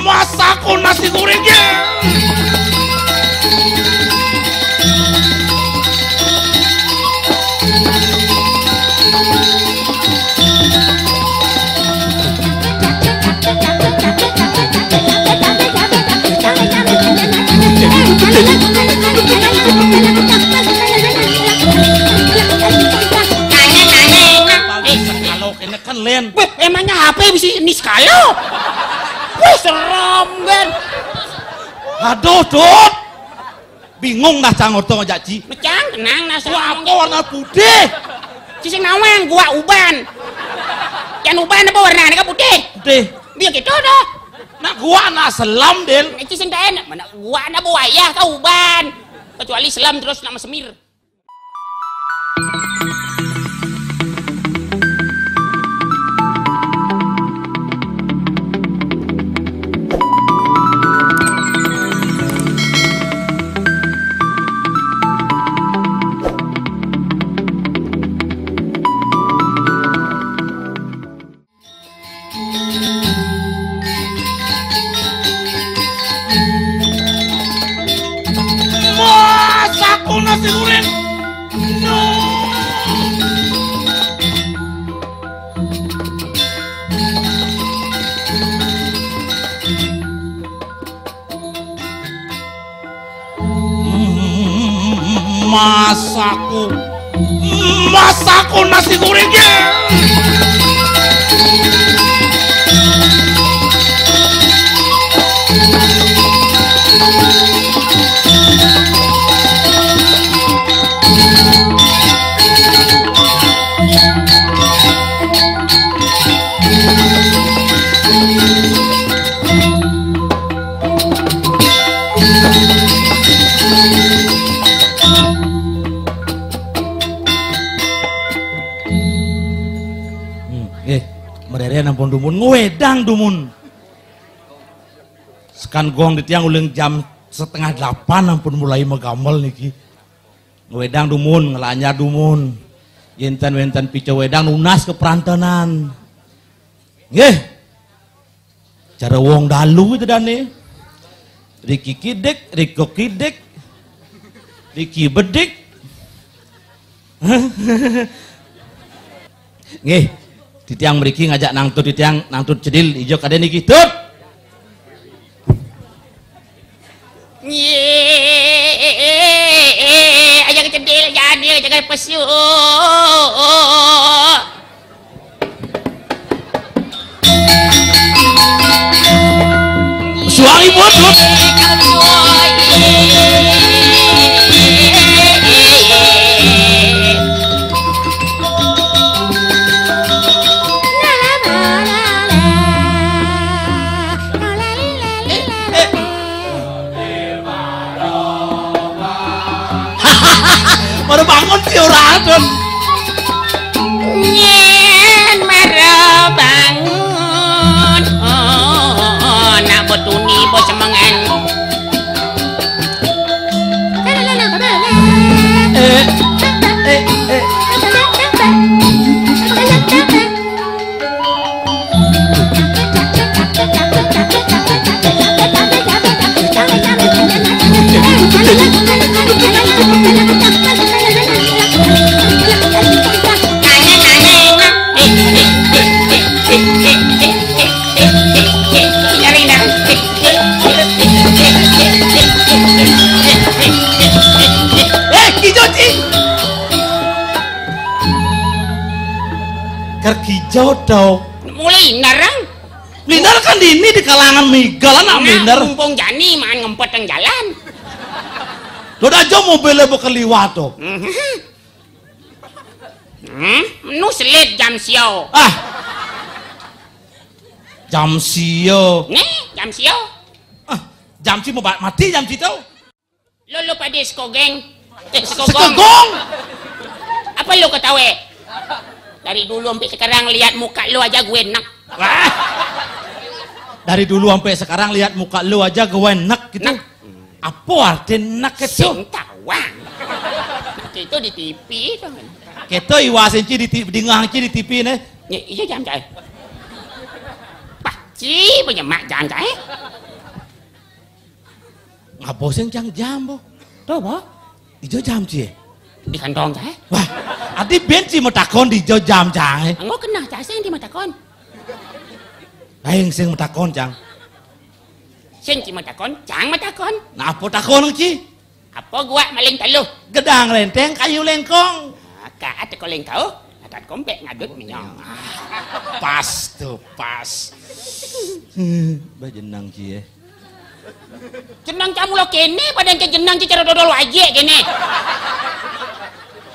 Masakon nasi gorengnya. Weh, emangnya HP bisa nis kayo? Weh, serem ben. Aduh, Dut. Bingung dah cang orto ngajak Ji. Mecang, tenang nah. Gua apa warna putih? Ci sing nawan, gua uban. Yang uban apa warnanya kan putih? Putih. Biar gitu dah. Nak gua nak selam, Del. Ci sing dah enak, mana gua nak buaya kau uban. Kecuali selam terus nama semir. Masaku nasi gorengnya. Nampun dumun ngwedang dumun sekan gong di tiang uling jam 7:30 nampun mulai megamel niki ngwedang dumun ngelanya dumun yenten-wenten pico wedang nunas keperantanan nggih cara wong dalu itu dane riki kidik riko kidik riki bedik nggih. Di tiang meriki ngajak nangtut di tiang nangtut cedil ijo kada niki Tut. Ye aja ke cedil jadi aja ke pesu. Suami bodoh. Curahkan nyen merah bangun nak botuni bos semangan jodoh mulai narang lindar kan ini di kalangan migal anak lindar mumpung jani makan ngempet yang jalan udah aja mobilnya bakal liwat tuh menu selit jam sio ah jam sio nih jam sio ah jam si mau mati jam si tau lo lupa di skogeng skogong apa lo ketawa dari dulu sampai sekarang lihat muka lu aja gue enak. Wah. Dari dulu sampai sekarang lihat muka lu aja gue enak gitu. Nak. Apa arti enak itu? Sing tawang. Itu di TV itu. Kita iwasin di TV, di ngangci di TV nih. Iya jam jam. Pak, Ci, punya mak jangan eh. Ngaposin cang jambo. Tuh, Pak. Ijo jam ci. Di kantong cah. Wah, ati benci metakon di ijo jam cah. Engko kena cah sing di metakon. Aing sing metakon cang. Sing ci metakon, cang metakon. Nah, apa takon ci? Apa gua maling telu? Gedang lenteng kayu lengkong. Ka ate koleng kau. Atat kompek ngadut minyong. Pas tuh, pas. Bah jenang cie. Jenang kamu lo kene, padahal jenang cie cara dodol aja kene.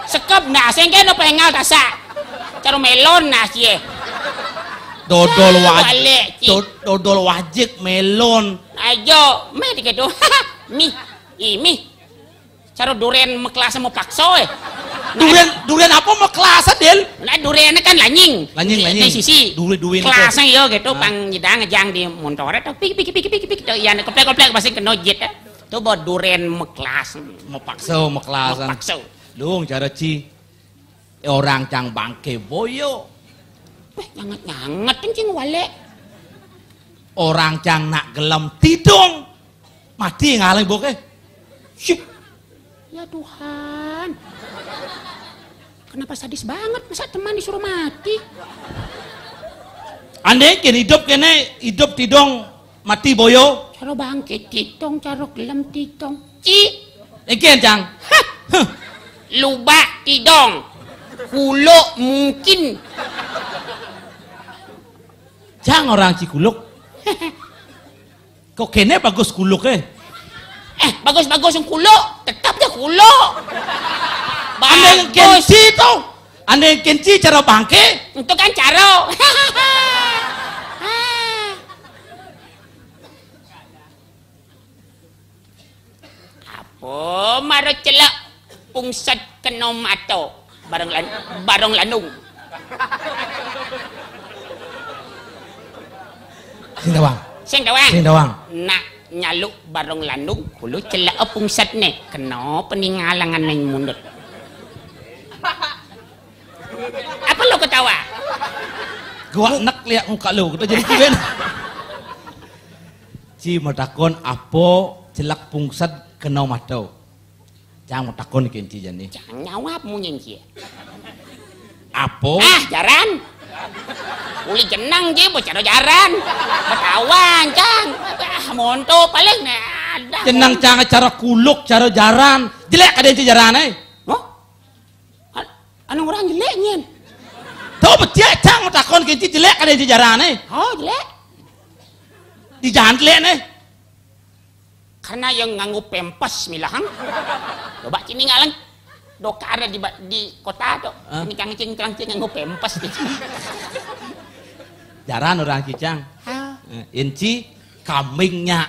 Sekep nah, sengke no pengal tasa. Cara melon nah cie. Dodol wajik, dodol wajik melon. Ayo, meh tiga doh. Mi, imi. Cara durian meklas sama pakso eh. Durian, durian apa mau kelasan Del? Nah duriannya kan lanying, lanying. Di sisi, durian kelasnya yo gitu, pang jeda ngejang di montoret, tapi pik tuh, iya, keplek pasti kena jet ya. Tuh buat durian meklas, mau kelasan, pakso. Dong cara ci, orang cang bangke boyo, nyangat kencing wale. Orang cang nak gelam tidung, mati ngalang boke. Syuk, ya Tuhan. Kenapa sadis banget, masa teman disuruh mati? Andai kini hidup kene, hidup tidong, mati boyo. Caro bangke tidong, caro gelam tidong. Ci! Eken cang? Hah! Lubak tidong, kuluk mungkin. Cang orang cikuluk. Kok kene bagus kuluk eh? Eh, bagus-bagus yang kuluk, tetap dia kuluk. Anda yang kenci itu, anda yang kenci cara bangke, itu kan cara. Apa marah celak, pungsat kenom atau barang lanung. Singdawang. Singdawang. Singdawang. Nak nyaluk barang lanung, kulu celak pungsat nih, kena peninggalangan yang mundur. Apa lo ketawa? Gua enak lihat muka lo, kita jadi keren. Ci metakon apa celak pungsat kenau matau. Jangan metakon kenci jani. Jangan nyawap munyen cie. Apa? Ah jaran. Uli jenang cie, bocah jaran. Metawan cang. Ah monto paling ada. Jenang cang cara kuluk, cara jaran. Jelek ada cie jaran eh. Anu orang jelek nyen. Tahu betul cang takon kenci jelek ada di jaran eh. Oh jelek. Di jalan jelek nih. Karena yang nganggu pempes milahang. Coba kini ngalang. Doka ada di kota tu. Ini kangcing nganggu pempes. Jaran orang kicang. Inci kamingnya.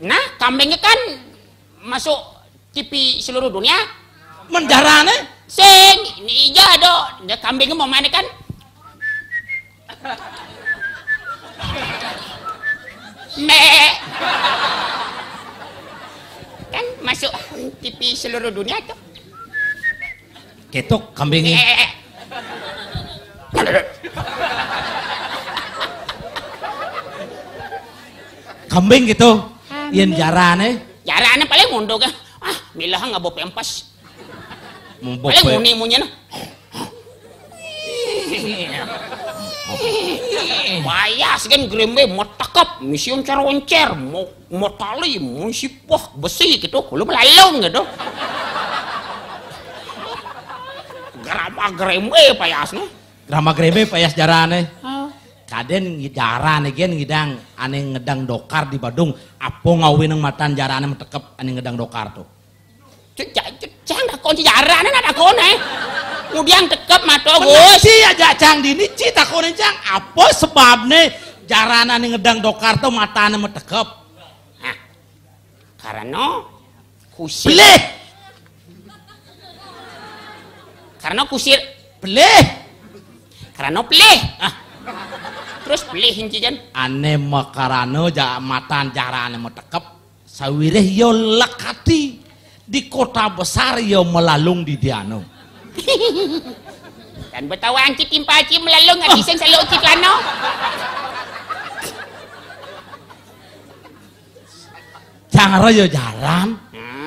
Nah kamingnya kan. Masuk TV seluruh dunia menjarane sing ini aja do kambingnya mau main kan nek kan masuk TV seluruh dunia tuh ketok kambingnya kambing gitu yang jarane jarane paling mundur kan ah milah nggak bawa pempas paling muni munya nah bayas kan grembe motakap misiun cara oncer motali musipah besi gitu kalau melalung gitu grama grembe payasnya grama grembe payas jarane kaden jaran again ngidang aneh ngedang dokar di Badung apa ngawin ng matan jarane metekep aneh ngedang dokar tuh cang takon si jarane nak takon eh kemudian tekep mato gus si aja cang dini ci takonin cang apa sebabnya jarane aneh ngedang dokar tuh matane metekep nah karena kusir belih karena kusir belih karena belih ah terus belihin cijan aneh makarano matan jarane metekep sawireh yo lekati di kota besar yo melalung di diano Kan bertawa angkit timpa aci melalong ngan bising selok cik lano. Cara yo jalan.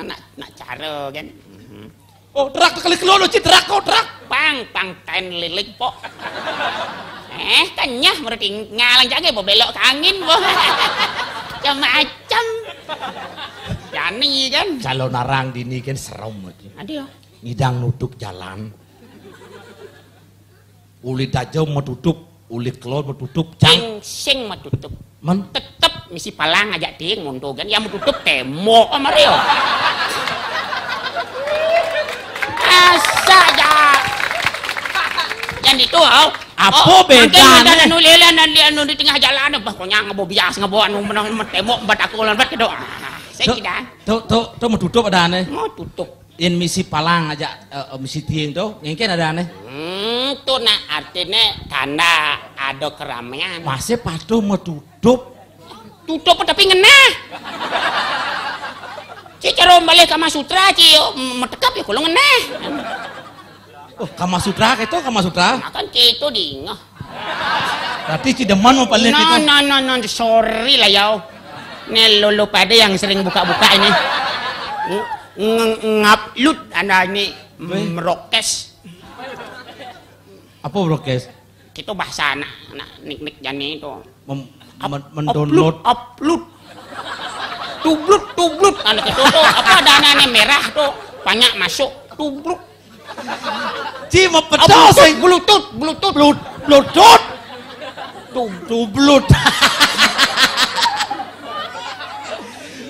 Nah, nak cara kan. Oh, terak kali keluar lo cik terak kau terak. Pang pang ten lilik pok. Tanya menurut ngalang jaga mau belok ke angin boh. Macam-macam. Jani kan. Kalau narang dini kan serem aja. Aduh. Ngidang nutuk jalan. Uli tajam mau tutup, uli keluar mau tutup, cang sing mau tutup. Man tetep misi palang ngajak ting ngondo kan yang mau tutup temo amario. Asa ja. Yang itu au. Apa bedanya? Anu lelan anu di tengah jalan bah konyang ngebo bias ngebo anu menang temo bat aku lan bat kedo. Saya kidang. Tu mau tutup ada aneh. Mau tutup. In misi palang aja misi tiang tuh mungkin ada aneh tuh nah artinya tanda ada keramaian masih patuh mau tutup tapi ngena cik cara balik Kama Sutra cik metekap ya kalau ngena oh Kama Sutra itu Kama Sutra makan cik itu diingat berarti cik deman mau balik kita no sorry lah yaw ini lulu pada yang sering buka-buka ini ngaplut anak ini merokes apa merokes? Itu bahasa anak nik-nik jani itu mendownload upload tubluk anak itu tuh apa ada anak merah tuh banyak masuk tubluk si mau pedas bluetooth tublut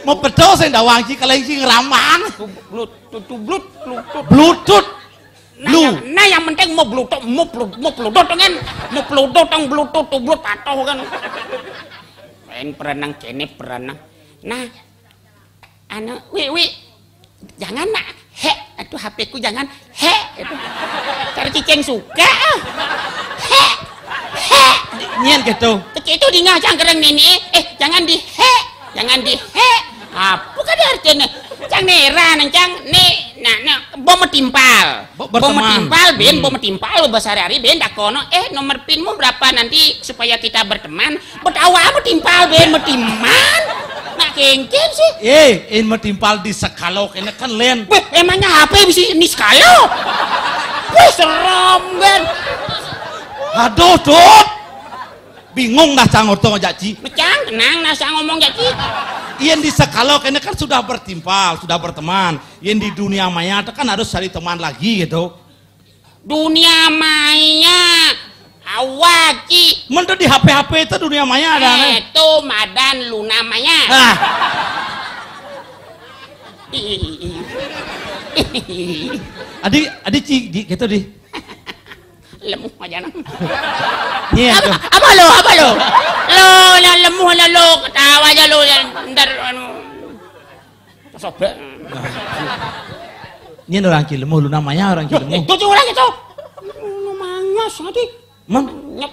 mau pedos yang dawang sih kalau yang sih ngeramang bluetooth nah yang penting mau bluetooth mau bluetooth kan mau bluetooth yang bluetooth bluetooth patuh kan main perenang kene perenang nah anu wi jangan nak hek aduh HP ku jangan hek cari cicing suka hek nyen gitu itu di ngajang kereng nini jangan di hek apa kan artinya cang nera nang ne nah bom timpal bom timpal bahasa hari ben dakono nomor pinmu berapa nanti supaya kita berteman betawa mau timpal ben metiman nak kengkeng sih in metimpal di sekalau kena kan len emangnya HP bisa ini sekalau serem ben aduh dot bingung nah cang orto ngaji cang tenang nah cang ngomong ngaji yang di sekalau ini kan sudah bertimpal sudah berteman yang di dunia maya itu kan harus cari teman lagi gitu dunia maya awaki menurut di HP itu dunia maya ada itu madan luna maya adik cik gitu deh lemuh aja nang. Iya. Apa lo? Lo lemuh lah lo ketawa aja lo ntar anu. Sobek. Ini orang Cilemu lu namanya orang Cilemu. Itu orang itu. Namanya tadi. Man nyep.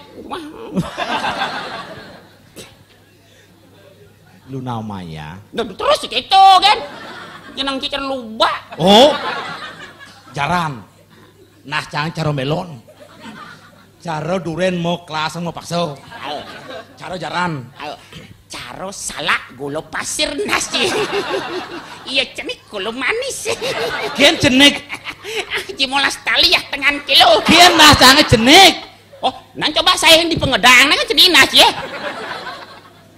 Lu namanya. Terus gitu kan. Jenang cicer lubak. Oh. Jaran. Nah, jangan caro melon. Caro duren mau kelas mau pakso. Caro jaran. Caro salak gula pasir nasi. Iya cenik gula manis. Kian cenik. Jimolas tali ya tengan kilo. Kian lah sangat cenik. Oh, nang coba saya yang di pengedang nang cenik nasi ya.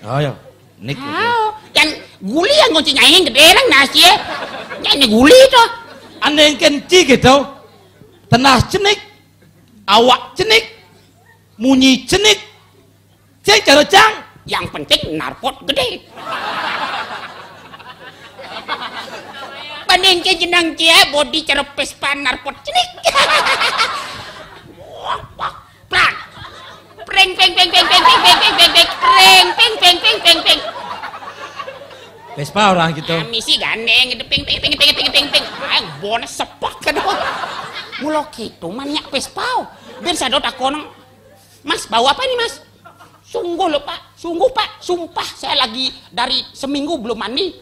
Oh ya, nik. Dan guli yang ngonceng yang gede nang nasi ya. Ini guli toh. Anda yang kenci gitu. Tenah cenik. Awak cenik, munyi cenik, cek cara cang. Yang penting narpot gede. Banding ke jenang cia, bodi cara pespan narpot cenik. Plang, peng. Pespa orang gitu. Misi gandeng, peng. Bonus sepak kedua. Mula gitu maniak pespau biar sadot aku nang mas bawa apa nih mas sungguh pak sumpah saya lagi dari seminggu belum mandi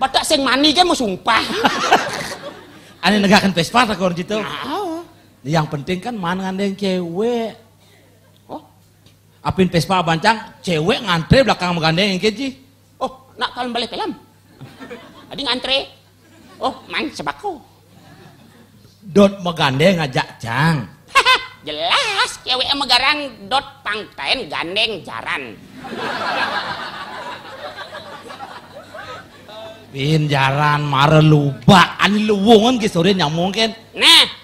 batak seng mandi kan mau sumpah aneh negakan pespa tak orang gitu Yang penting kan ngandeng cewek. Oh, apin Vespa bancang, cewek ngantre belakang menggandeng keji. Oh, nak kalian balik pelam. Adi ngantre. Oh, man sebako. Dot megandeng ngajak cang. Jelas cewek megarang dot pangtain gandeng jaran. Pin jaran mare luba ani luwungan ge sore nyamung ken. Nah.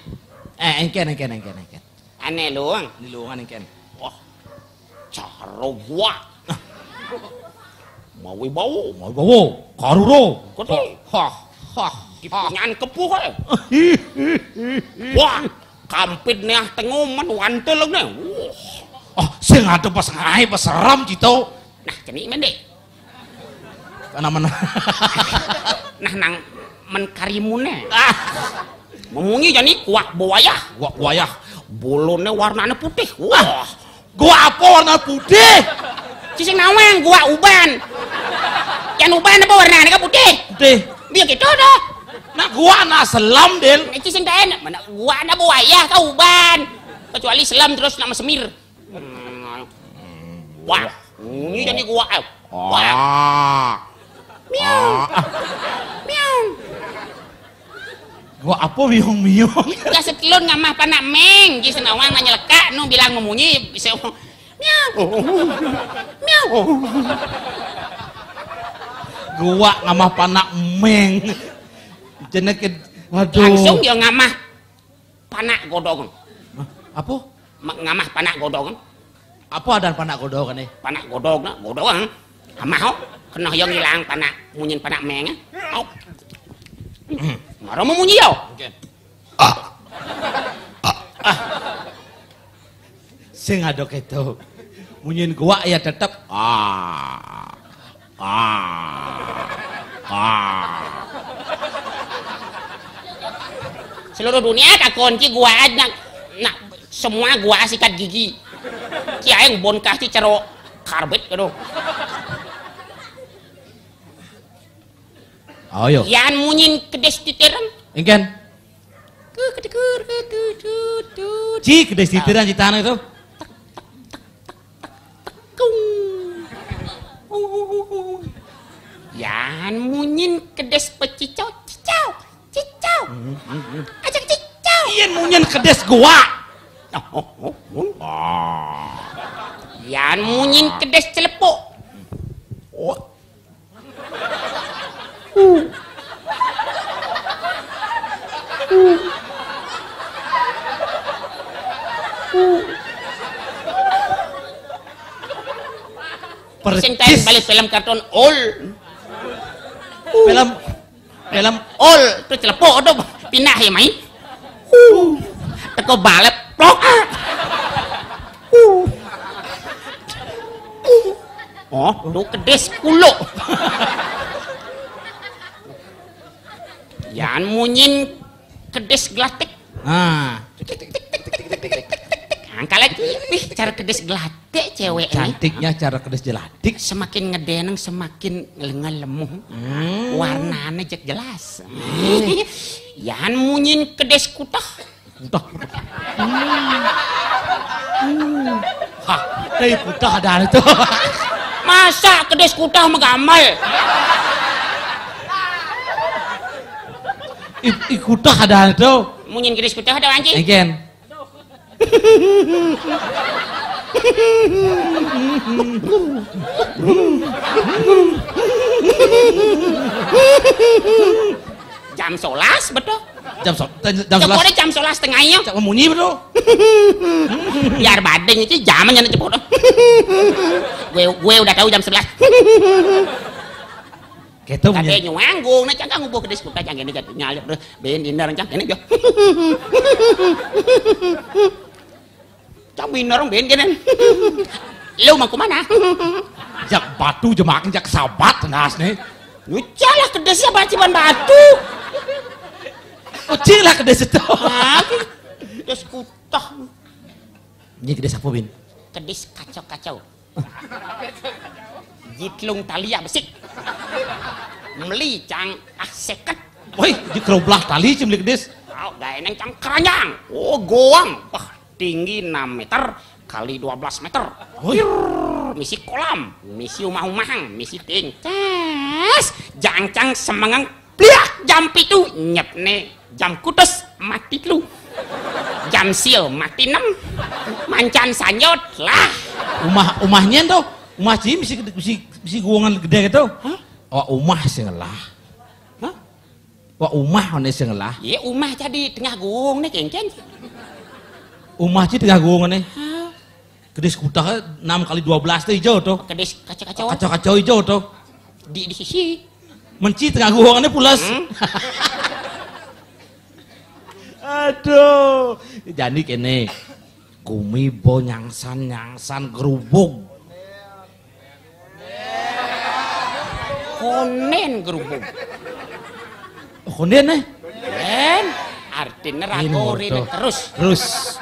Engken. Ane luwung, di luwungan engken. Wah. Caro gua. Mau bau. Karuro. Kote. Hah. Dipunyan kepuh kae. Wah. Kampit nih tengoman wanteleng nih. Oh, sing atuh pas ngai pas seram citau. Nah, ceni mendek. Nah nang menkarimune ngomongi jani kuak buayah bolone warnanya putih. Wah, gua apa warna putih cising nawang gua uban yang uban apa warnanya putih biar gitu dah. Nah gua anak selam den cising daen mana gua anak buayah kau uban kecuali selam terus nama semir. Wah ngomongi jani gua wah miong. Gua apa miong? Gak setelun ngamah panak meng, jadi senawang nanya leka, nu bilang ngomunyi bisa miong. Gua ngamah panak meng, jenek waduh. Langsung dia ngamah panak godong. Apa? Ngamah panak godong. Apa ada panak godong nih? Panak godong, godong. Amah kena yang hilang panak munyin panak meng. Oh. Ngaro munyi yo. Ah. Sing adok itu. Munyin gua ya tetep Seluruh dunia kakunci gua aja nak semua gua sikat gigi. Ki aing bonkah ti cero karbet aduh. Ayo. Yan munyin kedes titiran. Engken. Ku kedekur ke tutut. Ji kedes titiran citana itu. Kung. Yan munyin kedes pecicau cicau. Ajak cicau. Yan munyin kedes gua. Yan munyin kedes celepuk. Oh. Persis balik film kartun all. Film all itu celepok tuh pindah ya main. Teko balik plok. Oh, lu kedes kulo. Yan munyin kedes gelatik. Nah. Angka lagi, cara kedes gelatik cewek ini. Cantiknya cara kedes gelatik. Semakin ngedeneng semakin lengan lemuh. Warnanya cek jelas. Yan munyin kedes kutah. Hah, dari kutah ada itu. Masa kedes kutah megamal. Ikutah ada tuh. Munyin kedes kutah ada anjing. Again. Jam 11 betul. Jam 11 tengahnya. Cak munyi betul. Biar badeng itu jamannya cepot. Gue udah tahu jam 11. Gitu punya. Katanya nganggung, nah cangkang ngubuh kedes kutah cangkang ini jatuh nyalip terus ben dindar cangkang ini. Cang binorong ben kenen. Lu mau ke mana? Jak batu jemakin jak sabat nas nih. Ucalah kedesnya baciban batu. Ucing lah kedes itu. Kedes kutah. Ini kedes apa bin? Kedes kacau-kacau. Jitlung talia besik. Meli cang ah seket. Woi, dikeroblah tali cimlik des. Kalau gak eneng cangkranjang. Oh goang. Wah tinggi 6 meter kali 12 meter. Wirr, misi kolam, misi umah-umahan, misi ting. Tes, jangcang semangang. Pliak jam pitu nyepne jam kudus mati lu. Jam sil mati 6. Mancan sanyot lah. Umahnya tuh, umah sih misi guangan gede gitu. Hah? Oh umah sih lah. Wah umah nih sih lah. Iya umah jadi tengah gong nih cengceng. Umah jadi tengah gong nih. Kedis kuda 6 kali 12 tuh hijau tuh. Kedis kacau-kacau. Kacau-kacau hijau tuh. Di sisi. Menci tengah gong nih pulas. Aduh. Jadi kene kumibo nyangsan gerubuk. Konen gerubuk. Konden nih, konden, artinya rakorin terus.